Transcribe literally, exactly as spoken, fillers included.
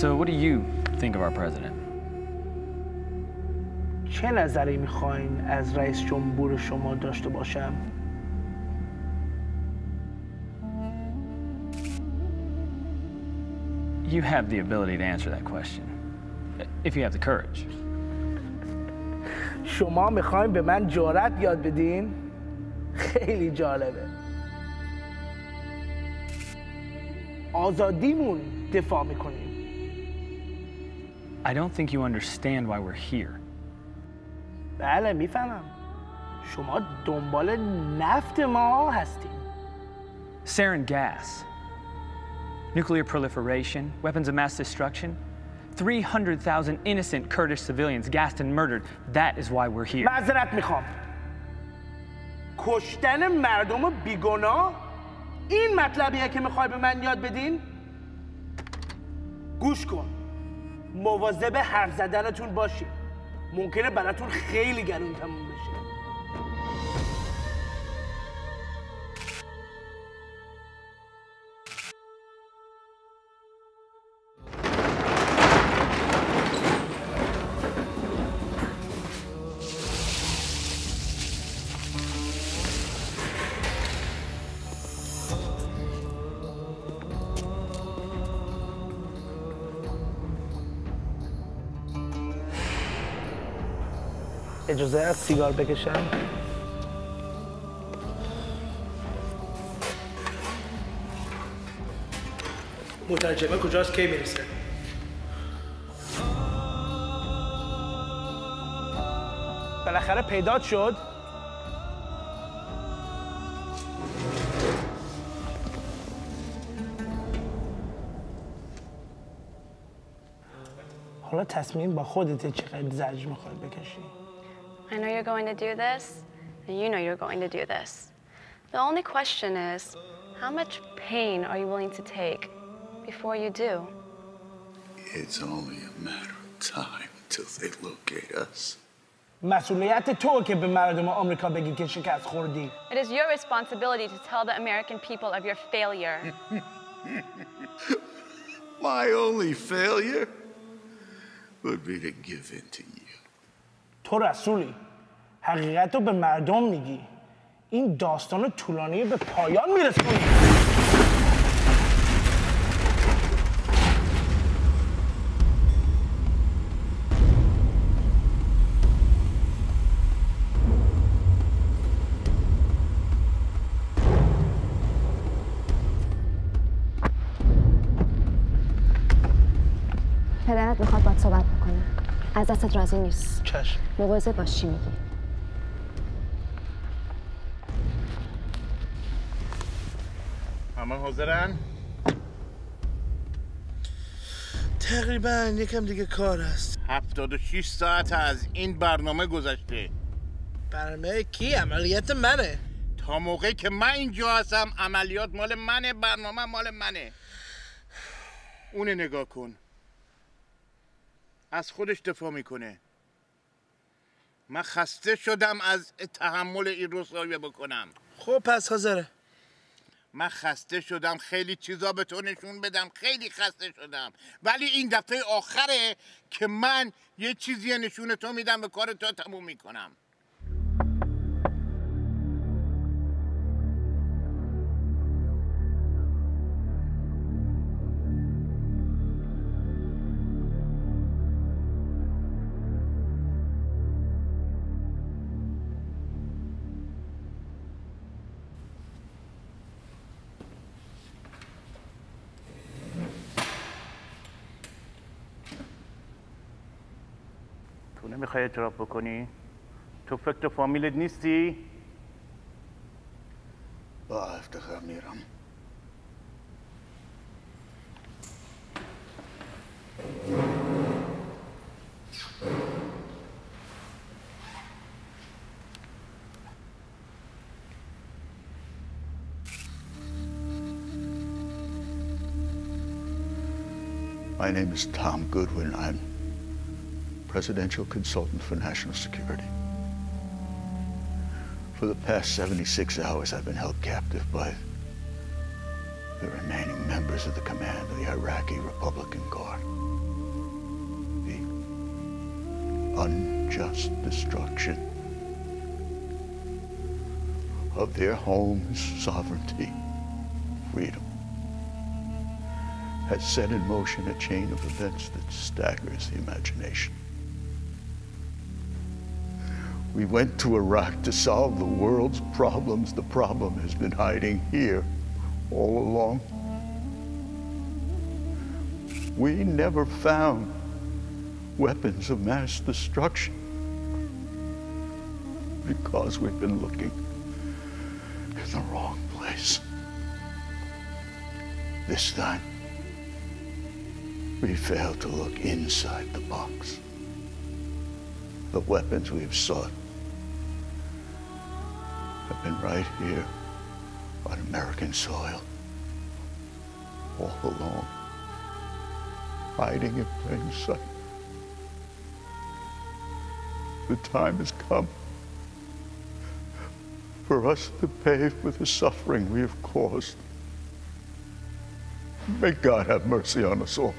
So what do you think of our president? چه نظری میخواین از رئیس جمهور شما داشته باشم؟ You have the ability to answer that question, if you have the courage. شما میخواین به من جرأت یاد بدین؟ خیلی جالبه. آزادیمون دفاع میکنیم. I don't think you understand why we're here. بله میفهمم. شما دنبال نفت ما هستین. Sarin gas, nuclear proliferation, weapons of mass destruction. three hundred thousand innocent Kurdish civilians gassed and murdered. That is why we're here. معذرت میخوام. کشتن مردم بیگناه این مطلبیه که میخوای به من یاد بدین؟ گوش کن. مواظب حرف زدنتون باشین. ممکنه براتون خیلی گرون تموم بشه. اجازه است سیگار بکشم؟ مترجمه کجاست کی میرسه؟ بالاخره پیدا شد. حالا تصمیم با خودت چقدر زجر میخوای بکشی؟ I know you're going to do this, and you know you're going to do this. The only question is, how much pain are you willing to take before you do? It's only a matter of time till they locate us. It is your responsibility to tell the American people of your failure. My only failure would be to give in to you. تو رسولی حقیقت رو به مردم میگی این داستان طولانی به پایان میرسونی پدرت میخواد باید صحبت بکنه از دستت راضی نیست. چشم. مواظب باش چی میگی. همه حاضرن؟ تقریبا یکم دیگه کار است. هفتاد و شش ساعت از این برنامه گذشته. برنامه کی؟ عملیات منه. تا موقعی که من اینجا هستم عملیات مال منه، برنامه مال منه. اونه نگاه کن. از خودش دفاع میکنه. من خسته شدم از تحمل این رسوایی بکنم. خب پس حاضره. من خسته شدم خیلی چیزا به تو نشون بدم. خیلی خسته شدم. ولی این دفعه آخره که من یه چیزی نشون تو میدم به کار تو تموم میکنم. نمیخوای اعتراف بکنی؟ تو فکر فامیلت نیستی؟ با افتخار میرم. My name is Tom Goodwin. I'm presidential consultant for national security. For the past seventy-six hours, I've been held captive by the remaining members of the command of the Iraqi Republican Guard. The unjust destruction of their homes, sovereignty, freedom, has set in motion a chain of events that staggers the imagination. We went to Iraq to solve the world's problems. The problem has been hiding here all along. We never found weapons of mass destruction because we've been looking in the wrong place. This time, we failed to look inside the box. The weapons we have sought have been right here on American soil all along, hiding in plain sight. The time has come for us to pay for the suffering we have caused. May God have mercy on us all.